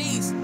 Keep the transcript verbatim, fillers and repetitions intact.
knees.